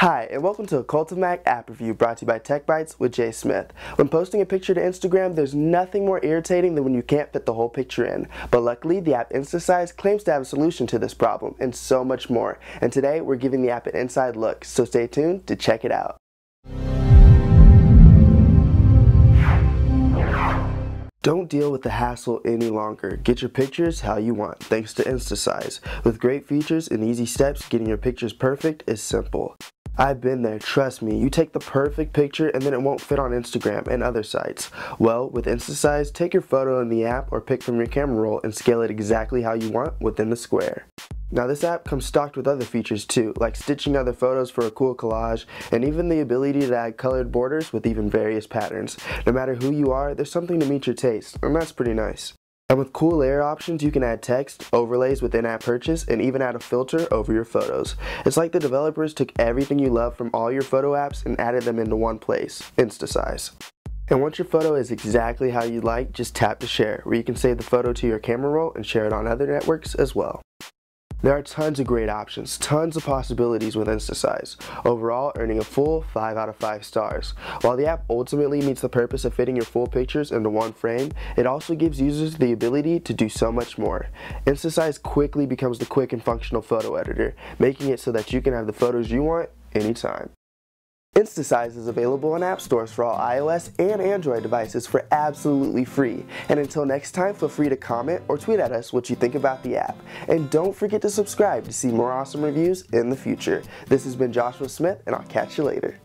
Hi, and welcome to a Cult of Mac app review brought to you by TechBytes with J. Smith. When posting a picture to Instagram, there's nothing more irritating than when you can't fit the whole picture in. But luckily, the app InstaSize claims to have a solution to this problem, and so much more. And today, we're giving the app an inside look, so stay tuned to check it out. Don't deal with the hassle any longer. Get your pictures how you want, thanks to InstaSize. With great features and easy steps, getting your pictures perfect is simple. I've been there, trust me. You take the perfect picture and then it won't fit on Instagram and other sites. Well, with InstaSize, take your photo in the app or pick from your camera roll and scale it exactly how you want within the square. Now this app comes stocked with other features too, like stitching other photos for a cool collage, and even the ability to add colored borders with even various patterns. No matter who you are, there's something to meet your taste, and that's pretty nice. And with cool layer options, you can add text, overlays with in-app purchase, and even add a filter over your photos. It's like the developers took everything you love from all your photo apps and added them into one place, InstaSize. And once your photo is exactly how you'd like, just tap to share, where you can save the photo to your camera roll and share it on other networks as well. There are tons of great options, tons of possibilities with InstaSize, overall earning a full 5 out of 5 stars. While the app ultimately meets the purpose of fitting your full pictures into one frame, it also gives users the ability to do so much more. InstaSize quickly becomes the quick and functional photo editor, making it so that you can have the photos you want anytime. InstaSize is available in app stores for all iOS and Android devices for absolutely free. And until next time, feel free to comment or tweet at us what you think about the app. And don't forget to subscribe to see more awesome reviews in the future. This has been Joshua Smith, and I'll catch you later.